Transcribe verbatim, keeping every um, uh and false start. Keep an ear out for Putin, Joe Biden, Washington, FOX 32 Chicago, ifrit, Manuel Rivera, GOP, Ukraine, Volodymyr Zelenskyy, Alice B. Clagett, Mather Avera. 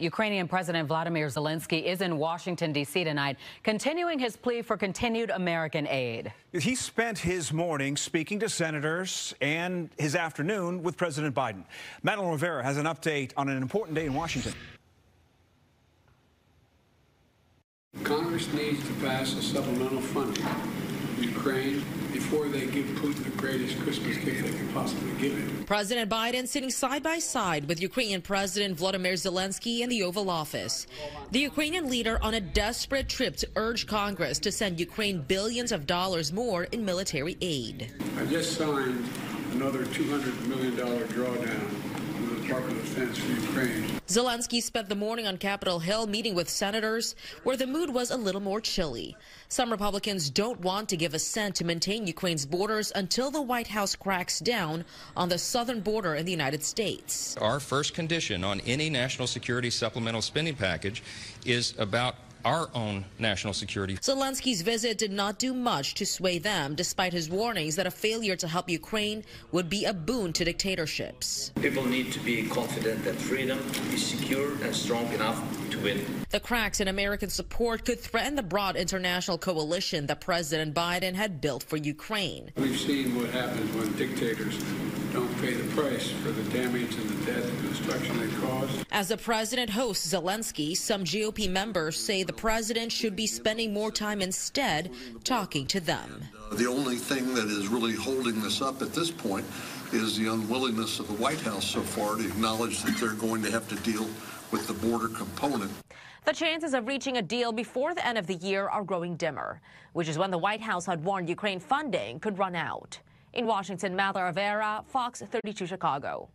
Ukrainian President Volodymyr Zelenskyy is in Washington, D C tonight, continuing his plea for continued American aid. He spent his morning speaking to senators and his afternoon with President Biden. Manuel Rivera has an update on an important day in Washington. Congress needs to pass a supplemental funding for Ukraine before they give Putin the greatest Christmas gift they can possibly give him. President Biden sitting side by side with Ukrainian President Volodymyr Zelenskyy in the Oval Office. The Ukrainian leader on a desperate trip to urge Congress to send Ukraine billions of dollars more in military aid. I just signed another two hundred million dollars drawdown. Zelenskyy spent the morning on Capitol Hill meeting with senators, where the mood was a little more chilly. Some Republicans don't want to give assent to maintain Ukraine's borders until the White House cracks down on the southern border in the United States. Our first condition on any national security supplemental spending package is about our own national security. Zelensky's visit did not do much to sway them, despite his warnings that a failure to help Ukraine would be a boon to dictatorships. People need to be confident that freedom is secure and strong enough to win. The cracks in American support could threaten the broad international coalition that President Biden had built for Ukraine. We've seen what happens when dictators don't pay the price for the damage and the death and destruction they cause. As the president hosts Zelenskyy, some G O P members say the president should be spending more time instead talking to them. And, uh, the only thing that is really holding this up at this point is the unwillingness of the White House so far to acknowledge that they're going to have to deal with the border component. The chances of reaching a deal before the end of the year are growing dimmer, which is when the White House had warned Ukraine funding could run out. In Washington, Mather Avera, Fox thirty-two Chicago.